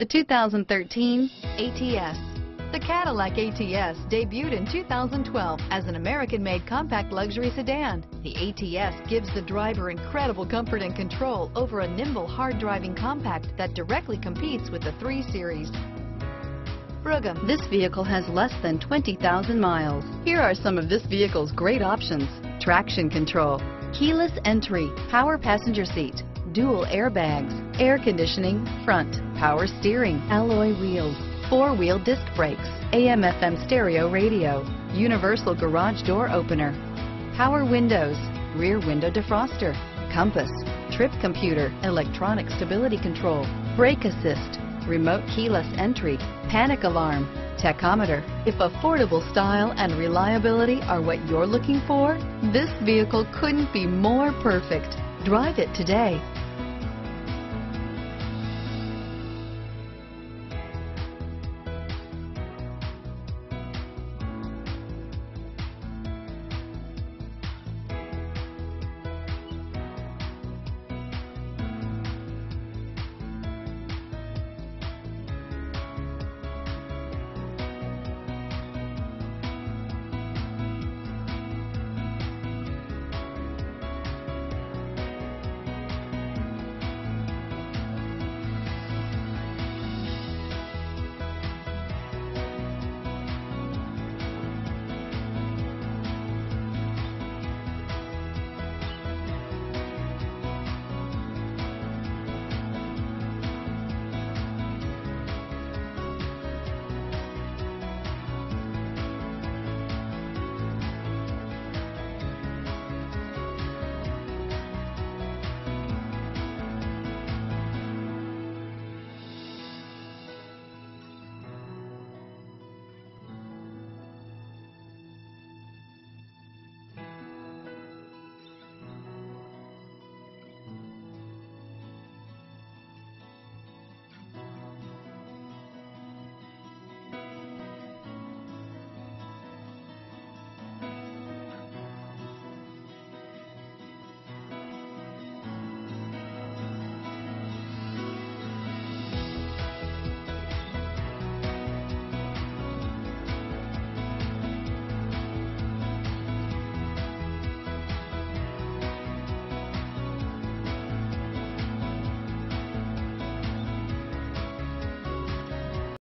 The 2013 ATS. The Cadillac ATS debuted in 2012 as an American-made compact luxury sedan. The ATS gives the driver incredible comfort and control over a nimble, hard-driving compact that directly competes with the 3 Series. This vehicle has less than 20,000 miles. Here are some of this vehicle's great options: traction control, keyless entry, power passenger seat, dual airbags, air conditioning, front, power steering, alloy wheels, four-wheel disc brakes, AM/FM stereo radio, universal garage door opener, power windows, rear window defroster, compass, trip computer, electronic stability control, brake assist, remote keyless entry, panic alarm, tachometer. If affordable style and reliability are what you're looking for, this vehicle couldn't be more perfect. Drive it today.